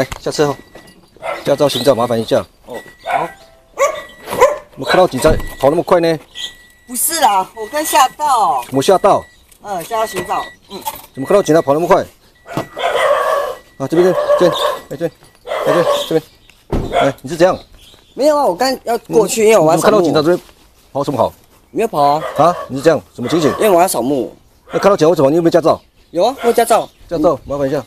哎，下车哦，驾照行照麻烦一下。哦，好。怎么看到警察跑那么快呢？不是啦，我刚下到。我下到。嗯，驾照行照。嗯。怎么看到警察跑那么快？啊，这边这边，哎，你是怎样？没有啊，我刚要过去，因为我要扫墓。看到警察这边跑什么跑？没有跑啊。啊，你是这样什么情景？因为我要扫墓。那看到警察为什么你有没有驾照？有啊，我有驾照。驾照，麻烦一下。